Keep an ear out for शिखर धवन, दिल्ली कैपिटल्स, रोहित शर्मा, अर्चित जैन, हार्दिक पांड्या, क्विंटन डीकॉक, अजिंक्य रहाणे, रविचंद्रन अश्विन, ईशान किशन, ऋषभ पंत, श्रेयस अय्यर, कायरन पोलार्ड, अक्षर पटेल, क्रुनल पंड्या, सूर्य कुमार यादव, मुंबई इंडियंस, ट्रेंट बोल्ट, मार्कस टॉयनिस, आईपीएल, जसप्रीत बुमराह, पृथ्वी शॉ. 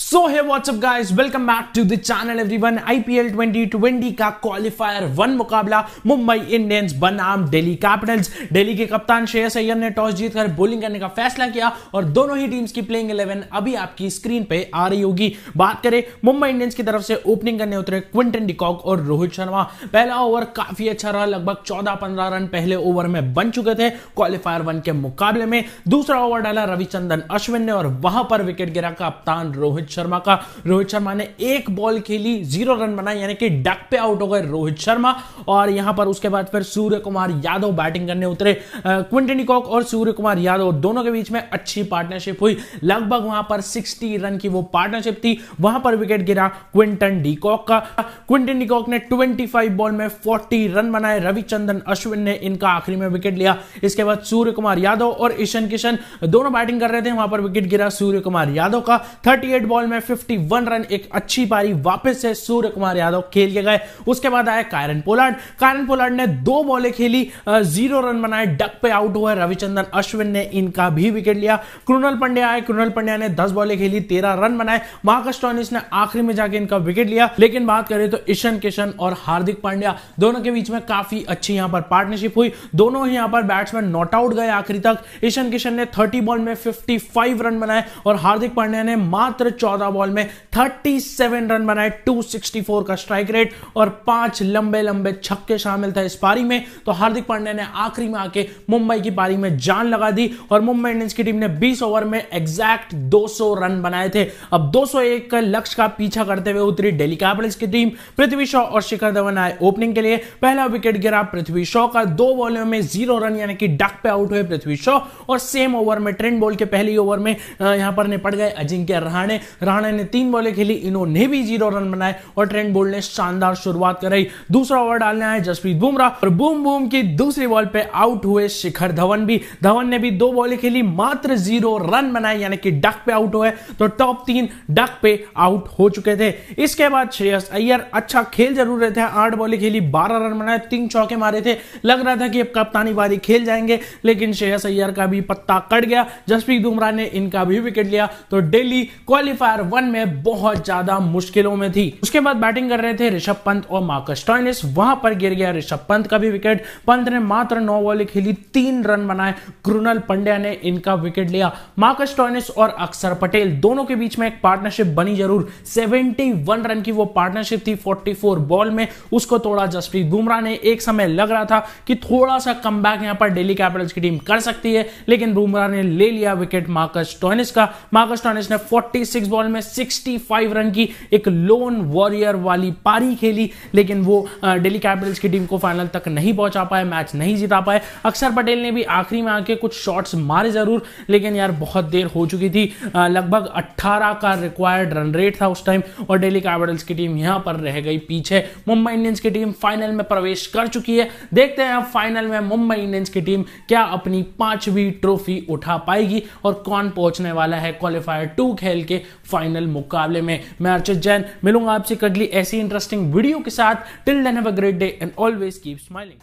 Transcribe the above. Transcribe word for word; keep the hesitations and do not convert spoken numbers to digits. So hey what's up guys, welcome back to the channel everyone. आईपीएल twenty twenty का qualifier one मुकाबला मुंबई इंडियंस बनाम दिल्ली कैपिटल्स। Delhi के कप्तान श्रेयस अय्यर ने टॉस जीतकर बॉलिंग करने का फैसला किया और दोनों ही टीम्स की प्लेइंग इलेवन अभी आपकी स्क्रीन पे आ रही होगी। बात करें मुंबई इंडियंस की तरफ से, ओपनिंग करने उतरे क्विंटन डीकॉक और रोहित शर्मा। पहला ओवर काफी अच्छा रहा, लगभग चौदह पंद्रह रन पहले ओवर में बन चुके थे क्वालिफायर वन के मुकाबले में। दूसरा ओवर डाला रविचंद्रन अश्विन ने और वहां पर विकेट गिरा कप्तान रोहित शर्मा का। रोहित शर्मा ने एक बॉल खेली, जीरो रन बनाए, यानी कि डक पे आउट हो गए रोहित शर्मा। और यहां पर उसके बाद फिर सूर्य कुमार यादव बैटिंग करने उतरे। क्विंटन डीकॉक और सूर्य कुमार यादव दोनों के बीच में अच्छी पार्टनरशिप हुई, लगभग वहां पर साठ रन की वो पार्टनरशिप थी। वहां पर विकेट गिरा क्विंटन डीकॉक का। क्विंटन डीकॉक ने पच्चीस बॉल में चालीस रन बनाए। रविचंद्रन अश्विन ने इनका आखिरी में विकेट लिया। इसके बाद सूर्य कुमार यादव और ईशान किशन दोनों बैटिंग कर रहे थे, वहां पर विकेट गिरा सूर्य कुमार यादव का। अड़तीस बॉल में इक्यावन रन, एक अच्छी पारी वापस से सूर्य कुमार यादव खेल के गए। उसके बाद आया कायरन पोलार्ड। कायरन पोलार्ड ने दो बॉलें खेली, जीरो रन बनाए, डक पे आउट हुआ। रविचंद्रन अश्विन ने इनका भी विकेट लिया। क्रुनल पंड्या आए, क्रुनल पंड्या ने दस बॉलें खेली, तेरह रन बनाए। मार्कस टॉयनिस ने आखिरी में जाके इनका विकेट लिया। लेकिन बात करें तो ईशान किशन और हार्दिक पांड्या दोनों के बीच में काफी अच्छी यहां पर पार्टनरशिप हुई। दोनों ही यहां पर बैट्समैन नॉट आउट गए आखिरी तक। ईशान किशन ने तीस बॉल में पचपन रन बनाए और हार्दिक पांड्या ने मात्र चौदह बॉल में सैंतीस रन बनाए। दो सौ चौंसठ का स्ट्राइक रेट और पांच लंबे लंबे छक्के शामिल था इस पारी में। तो हार्दिक पांड्या ने आखिरी में आके मुंबई की पारी में जान लगा दी और मुंबई इंडियंस की टीम ने बीस ओवर में एग्जैक्ट दो सौ रन बनाए थे। अब दो सौ एक का लक्ष्य का पीछा करते हुए उतरी दिल्ली कैपिटल्स की टीम। पृथ्वी शॉ और शिखर धवन आए ओपनिंग के लिए। पहला विकेट गिरा पृथ्वी शॉ का, दो बॉलों में जीरो रन, यानी कि डक पे आउट हुए पृथ्वी शॉ। और सेम ओवर में ट्रेंट बोल्ट के पहले ओवर में यहां पर निपट गए अजिंक्य रहाणे। रहाणे ने तीन बॉलें खेली, इन्होंने भी जीरो रन बनाए और ट्रेंट बोल्ट ने शानदार शुरुआत कराई। दूसरा ओवर डालने आए जसप्रीत बुमराह और बूम बूम की दूसरी बॉल पे आउट हुए शिखर धवन भी। धवन ने भी दो बॉलें खेली, मात्र जीरो रन बनाए, यानी कि डक पे आउट हुए। तो टॉप तीन डक पे आउट हो चुके थे। इसके बाद श्रेयस अय्यर अच्छा खेल जरूर रहे थे, आठ बॉलें खेली, बारह रन बनाए, तीन चौके मारे थे। लग रहा था कि अब कप्तानी वाली खेल जाएंगे, लेकिन श्रेयस अय्यर का भी पत्ता कट गया। जसप्रीत बुमराह ने इनका भी विकेट लिया। तो दिल्ली क्वालिफायर वन में बहुत ज्यादा मुश्किलों में थी। उसके बाद बैटिंग कर रहे थे ऋषभ पंत और मार्कस टॉयनिस। वहां पर गिर गया ऋषभ पंत का भी विकेट। पंत ने मात्र नौ बॉलें खेली, तीन रन बनाए। क्रुनल पंड्या ने इनका विकेट लिया। मार्कस टॉयनिस और अक्षर पटेल दोनों के बीच में एक पार्टनरशिप बनी जरूर, इकहत्तर रन की वो पार्टनरशिप थी चौवालीस बॉल में। उसको तोड़ा जसप्रीत बुमराह ने। एक समय लग रहा था कि थोड़ा सा कमबैक यहां पर दिल्ली कैपिटल्स की टीम कर सकती है, लेकिन बुमराह ने ले लिया विकेट मार्कस टॉयनिस का। मार्कस टॉयनिस ने छियालीस बॉल में पैंसठ रन की एक लोन वॉरियर वाली पारी खेली, लेकिन वो दिल्ली कैपिटल्स की टीम को फाइनल तक नहीं पहुंचा पाए, मैच नहीं जिता पाए। अक्षर पटेल ने भी आखिरी में आके कुछ शॉट्स मारे जरूर, लेकिन यार बहुत देर हो चुकी थी। लगभग अठारह का रिक्वायर्ड रन रेट था उस टाइम और दिल्ली कैपिटल्स की टीम यहां पर रह गई पीछे। मुंबई इंडियंस की टीम फाइनल में प्रवेश कर चुकी है। देखते हैं फाइनल में मुंबई इंडियंस की टीम क्या अपनी पांचवी ट्रॉफी उठा पाएगी और कौन पहुंचने वाला है क्वालिफायर टू खेल के फाइनल मुकाबले में। मैं अर्चित जैन मिलूंगा आपसे अगली ऐसी इंटरेस्टिंग वीडियो के साथ। Till then have a great day and always keep smiling.